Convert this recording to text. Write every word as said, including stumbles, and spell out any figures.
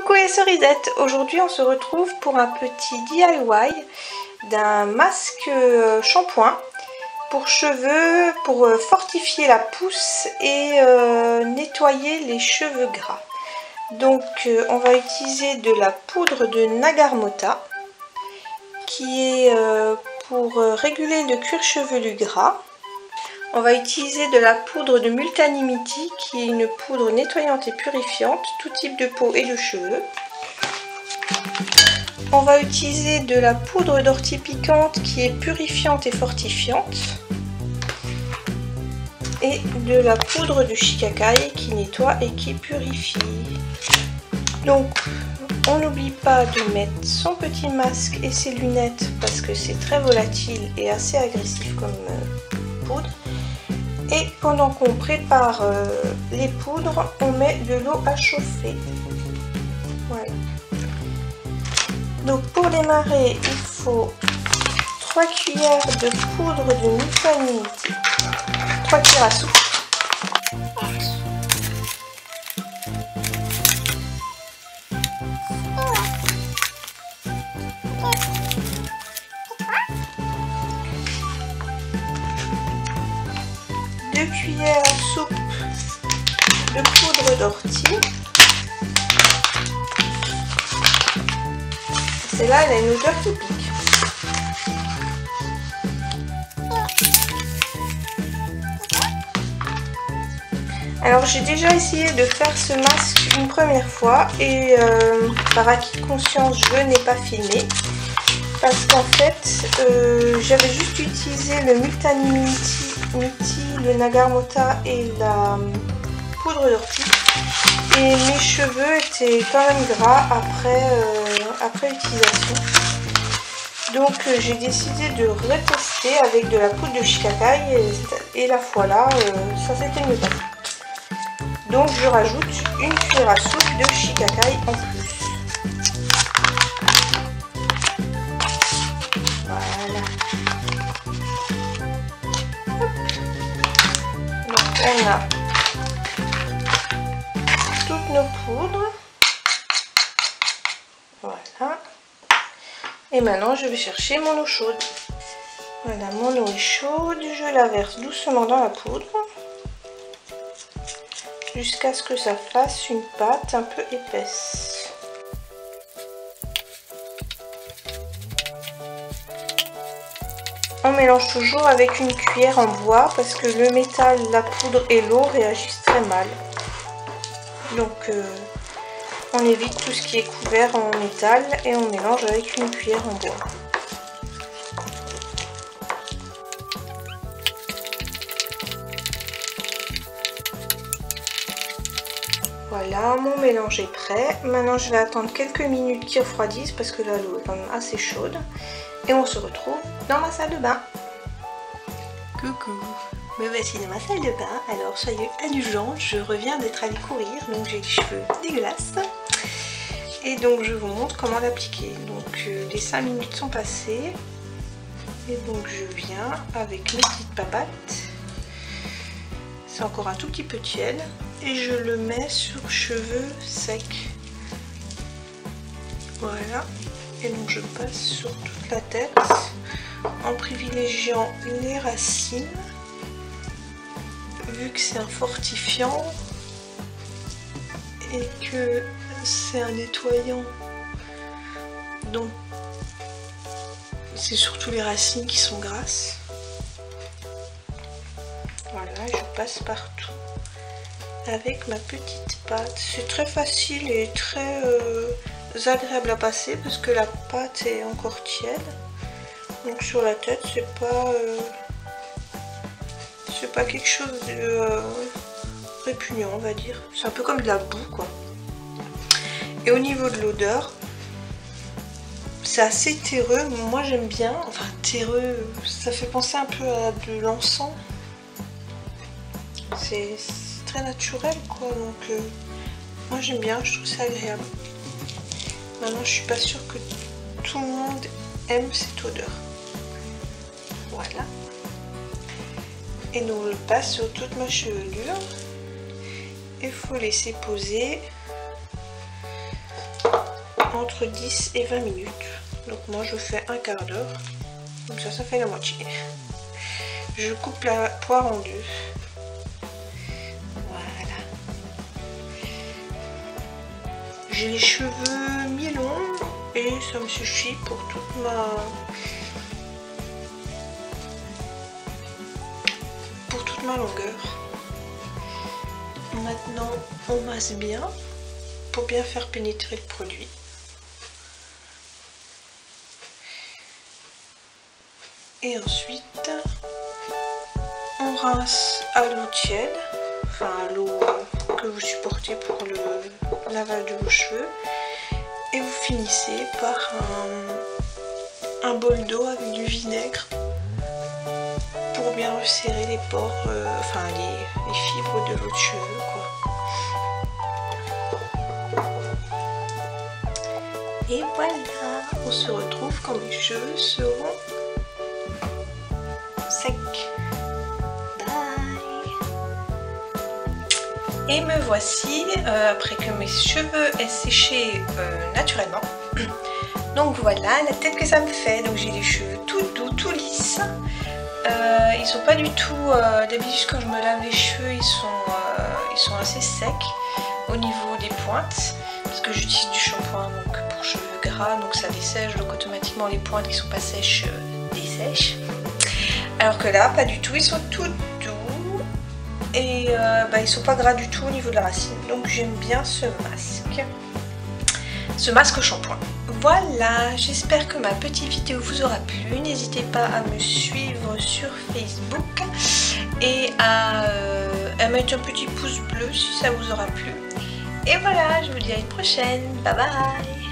Coucou les cerisettes, aujourd'hui on se retrouve pour un petit D I Y d'un masque shampoing pour cheveux, pour fortifier la pousse et euh, nettoyer les cheveux gras. Donc euh, on va utiliser de la poudre de Nagarmotha qui est euh, pour réguler le cuir chevelu gras. On va utiliser de la poudre de Multani Mitti, qui est une poudre nettoyante et purifiante, tout type de peau et de cheveux. On va utiliser de la poudre d'ortie piquante, qui est purifiante et fortifiante. Et de la poudre de Shikakai, qui nettoie et qui purifie. Donc, on n'oublie pas de mettre son petit masque et ses lunettes, parce que c'est très volatile et assez agressif comme poudre. Et pendant qu'on prépare euh, les poudres, on met de l'eau à chauffer. Voilà. Donc pour démarrer, il faut trois cuillères de poudre de Multani Mitti, trois cuillères à soupe. deux cuillères à soupe de poudre d'ortie. Celle-là, elle a une odeur qui pique. Alors, j'ai déjà essayé de faire ce masque une première fois et euh, par acquis de conscience, je n'ai pas filmé. Parce qu'en fait, euh, j'avais juste utilisé le Multani Mitti, Mitti, le Nagarmotha et la poudre d'ortie. Et mes cheveux étaient quand même gras après, euh, après utilisation. Donc euh, j'ai décidé de retester avec de la poudre de Shikakai et, et la fois là, euh, ça s'était mieux passé. Donc je rajoute une cuillère à soupe de Shikakai en plus. On a toutes nos poudres, voilà, et maintenant je vais chercher mon eau chaude. Voilà, mon eau est chaude, je la verse doucement dans la poudre jusqu'à ce que ça fasse une pâte un peu épaisse. On mélange toujours avec une cuillère en bois parce que le métal, la poudre et l'eau réagissent très mal. Donc euh, on évite tout ce qui est couvert en métal et on mélange avec une cuillère en bois. Voilà, mon mélange est prêt. Maintenant je vais attendre quelques minutes qu'il refroidisse parce que là l'eau est quand même assez chaude. Et on se retrouve dans ma salle de bain. Coucou, me voici dans ma salle de bain. Alors soyez indulgents, je reviens d'être allée courir, donc j'ai les cheveux dégueulasses. Et donc je vous montre comment l'appliquer. Donc euh, les cinq minutes sont passées. Et donc je viens avec mes petites papates. C'est encore un tout petit peu tiède. Et je le mets sur cheveux secs. Voilà. Et donc je passe sur toute la tête en privilégiant les racines vu que c'est un fortifiant et que c'est un nettoyant, donc c'est surtout les racines qui sont grasses. Voilà, je passe partout avec ma petite pâte. C'est très facile et très euh, agréable à passer parce que la pâte est encore tiède, donc sur la tête c'est pas euh, c'est pas quelque chose de euh, répugnant, on va dire. C'est un peu comme de la boue quoi. Et au niveau de l'odeur, c'est assez terreux. Moi j'aime bien, enfin terreux, ça fait penser un peu à de l'encens, c'est très naturel quoi, donc euh, moi j'aime bien, je trouve ça agréable. Maintenant, je suis pas sûre que tout le monde aime cette odeur. Voilà. Et donc, on le passe sur toute ma chevelure. Il faut laisser poser entre dix et vingt minutes. Donc moi je fais un quart d'heure, donc ça ça fait la moitié. Je coupe la poire en deux. Voilà. J'ai les cheveux mi-longs et ça me suffit pour toute ma... pour toute ma longueur. Maintenant on masse bien pour bien faire pénétrer le produit. Et ensuite, on rince à l'eau tiède, enfin à l'eau que vous supportez pour le lavage de vos cheveux. Et vous finissez par un, un bol d'eau avec du vinaigre pour bien resserrer les pores, euh, enfin les, les fibres de votre cheveu, quoi. Et voilà, on se retrouve quand mes cheveux seront secs. Bye. Et me voici euh, après que mes cheveux aient séché euh, naturellement. Donc voilà la tête que ça me fait. Donc j'ai les cheveux tout doux, tout lisses. Euh, ils sont pas du tout euh, d'habitude quand je me lave les cheveux, ils sont, euh, ils sont assez secs au niveau des pointes parce que j'utilise du shampoing donc pour cheveux gras, donc ça dessèche, donc automatiquement les pointes qui sont pas sèches euh, dessèchent, alors que là pas du tout, ils sont tout doux et euh, bah, ils sont pas gras du tout au niveau de la racine, donc j'aime bien ce masque ce masque au shampoing. Voilà, j'espère que ma petite vidéo vous aura plu. N'hésitez pas à me suivre sur Facebook et à, euh, à mettre un petit pouce bleu si ça vous aura plu. Et voilà, je vous dis à une prochaine. Bye bye.